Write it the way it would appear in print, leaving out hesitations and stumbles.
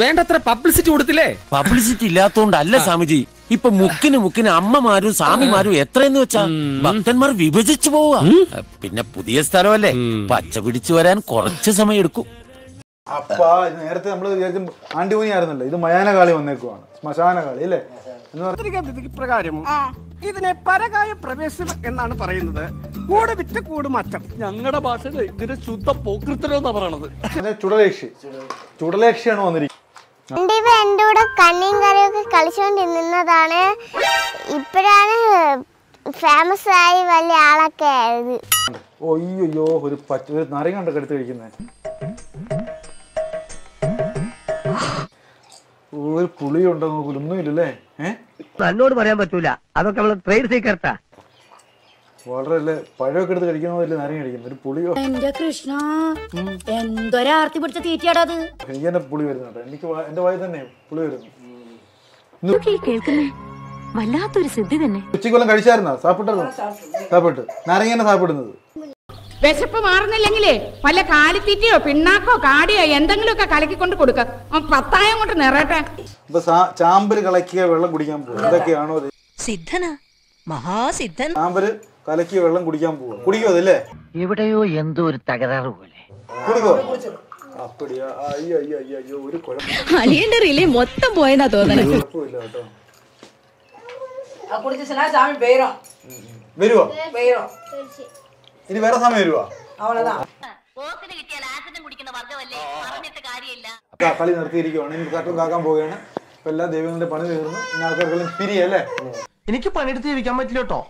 വേണ്ടത്ര പബ്ലിസിറ്റി കൊടുത്തില്ലേ? പബ്ലിസിറ്റി ഇല്ലാത്തോണ്ടല്ല സ്വാമിജി, ഇപ്പൊ മുക്കിന് മുക്കിന് അമ്മമാരും സ്വാമിമാരും എത്രയെന്ന് വെച്ചാ ഭക്തന്മാർ വിഭജിച്ചു പോവുക. പിന്നെ പുതിയ സ്ഥലമല്ലേ, പച്ച പിടിച്ചു വരാൻ കുറച്ച് സമയം എടുക്കും. അപ്പ നേരത്തെ നമ്മൾ ആന്റിമോണി ആയിരുന്നല്ലോ, ഇത് മയാനകാളി വന്നേക്കുവാണ്, ശ്മശാനകാളി അല്ലേ? പ്രകാരം ഇതിനെ പരകായ പ്രവേശനം എന്നാണ് പറയുന്നത്. കൂടെ വിറ്റ് കൂട് മാറ്റം ഞങ്ങളുടെ ഭാഷയിൽ ഇതിന് ശുദ്ധ പോകൃത്തലോ എന്നാ പറയണത്. ചുടലേക്ഷി ചുടലേക്ഷിയാണ് വന്നിരിക്കുന്നത്. എന്റെ കൂടെ കന്നിയും കറിയൊക്കെ കളിച്ചോണ്ടിരുന്നതാണ്. ഇപ്പോഴാണ് ഫേമസ് ആയി വലിയ ആളൊക്കെ ആയത്. ഒയ്യോ ഒരു നാരങ്ങ കണ്ടൊക്കെ എടുത്ത് കഴിക്കുന്നത്. ഒരു പുളിയുണ്ടോ നോക്കൂല, ഒന്നും ഇല്ലല്ലേ? തന്നോട് പറയാൻ പറ്റൂല, അതൊക്കെ നമ്മള് ട്രേഡ് സീക്രട്ടാ. വളരെ പഴമൊക്കെ എടുത്ത് കഴിക്കണമെന്നില്ല, നാരങ്ങ കഴിക്കുന്നു. ഒരു പുളിയോ എന്റെ കൃഷ്ണ, എന്തൊരാർത്തി പിടിച്ച തീറ്റയാടാത്. എനിക്ക് എന്നെ പുളി വരുന്നുണ്ട്, എനിക്ക് എന്റെ വായി തന്നെ പുളി വരുന്നു. വല്ലാത്തൊരു സിദ്ധി തന്നെ. ഉച്ചക്കൊല്ലം കഴിച്ചായിരുന്നോ? സാപ്പിട്ടായിരുന്നോ? സാപ്പിട്ട് നാരങ്ങനെ സാപ്പിടുന്നത്. വിശപ്പ് മാറുന്നില്ലെങ്കിലേ വല്ല കാലിത്തീറ്റയോ പിണ്ണാക്കോ കാടിയോ എന്തെങ്കിലും ഒക്കെ കലക്കിക്കൊണ്ട് കൊടുക്കാം, പത്തായം കൊണ്ട് നിറയട്ടെ. ചാമ്പല് കളക്കിയ വെള്ളം കുടിക്കാൻ പോകും, ഇതൊക്കെയാണോ സിദ്ധന മഹാസിദ്ധൻ? ചാമ്പല് കലക്കിയ വെള്ളം കുടിക്കാൻ പോവാ, കുടിക്കോ അതല്ലേ? എവിടെയോ എന്തോ ഒരു തകരാറ് പോലെ. കുടിക്കോ അപ്പടിയാ? അയ്യോ അയ്യോ അയ്യോ, ഒരു കുഴപ്പം. അലിയന്റെ റിലേ മൊത്തം പോയെന്നാ തോന്നണേ. കുഴപ്പമില്ല കേട്ടോ. വരുവോ ഇനി വേറെ സമയം വരുവാ? കളി നിർത്തിയിരിക്കുവാണ്, ഇനി കട്ടും കാക്കാൻ പോവുകയാണ്. ഇപ്പൊ എല്ലാ ദൈവങ്ങളുടെ പണി തീർന്നു, ഇനി ആൾക്കാർക്കെല്ലാം പിരിയല്ലേ? എനിക്ക് പണിയെടുത്ത് ജീവിക്കാൻ പറ്റില്ല കേട്ടോ.